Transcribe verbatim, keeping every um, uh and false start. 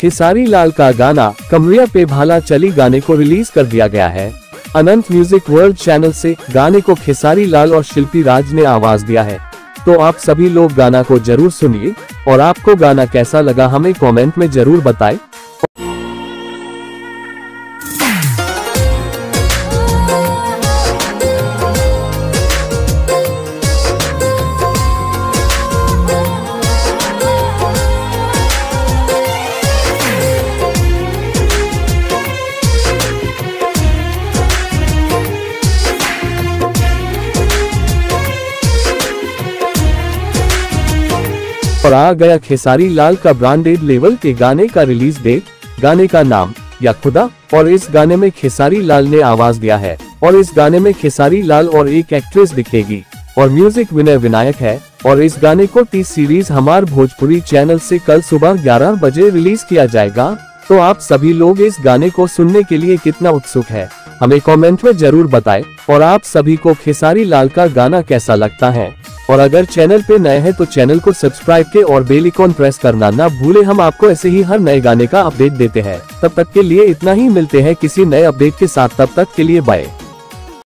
खेसारी लाल का गाना कमरिया पे भाला चली गाने को रिलीज कर दिया गया है। अनंत म्यूजिक वर्ल्ड चैनल से गाने को खेसारी लाल और शिल्पी राज ने आवाज दिया है। तो आप सभी लोग गाना को जरूर सुनिए और आपको गाना कैसा लगा हमें कमेंट में जरूर बताएं। और आ गया खेसारी लाल का ब्रांडेड लेवल के गाने का रिलीज डेट, गाने का नाम या खुदा। और इस गाने में खेसारी लाल ने आवाज दिया है और इस गाने में खेसारी लाल और एक एक्ट्रेस दिखेगी और म्यूजिक विनर विनायक है। और इस गाने को टी सीरीज हमार भोजपुरी चैनल से कल सुबह ग्यारह बजे रिलीज किया जाएगा। तो आप सभी लोग इस गाने को सुनने के लिए कितना उत्सुक है हमें कॉमेंट में जरूर बताए। और आप सभी को खेसारी लाल का गाना कैसा लगता है, और अगर चैनल पे नए हैं तो चैनल को सब्सक्राइब के और बेल आइकॉन प्रेस करना ना भूले। हम आपको ऐसे ही हर नए गाने का अपडेट देते हैं। तब तक के लिए इतना ही, मिलते हैं किसी नए अपडेट के साथ। तब तक के लिए बाय।